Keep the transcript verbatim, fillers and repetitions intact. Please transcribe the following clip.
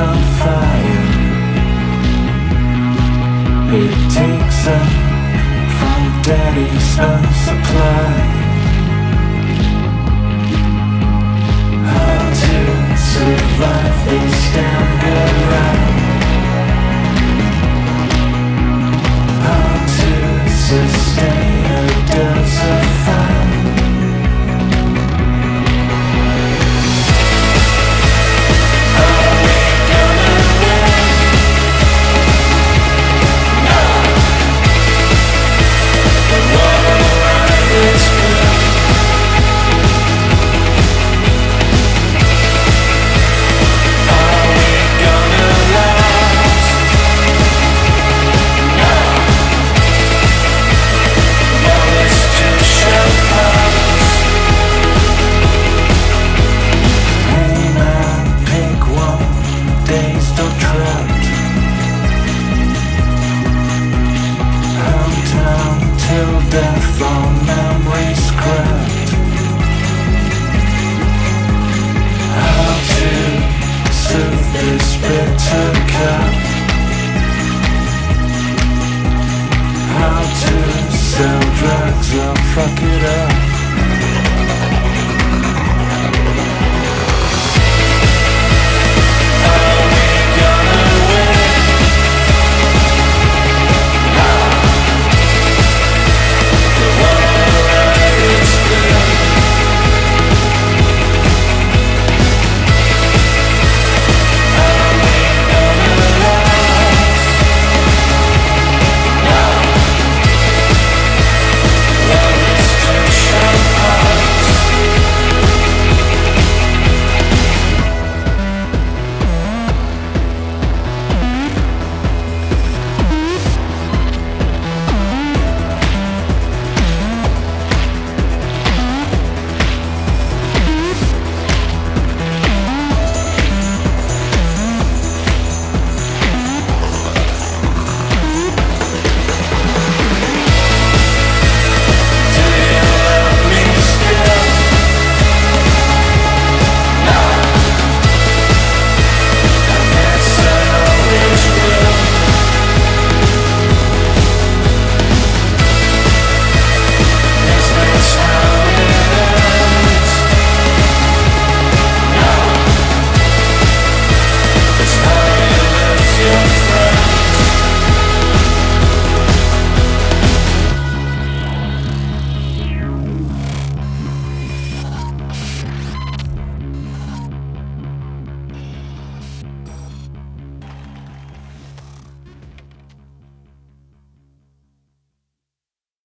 on fire. It takes up from daddy's own supply.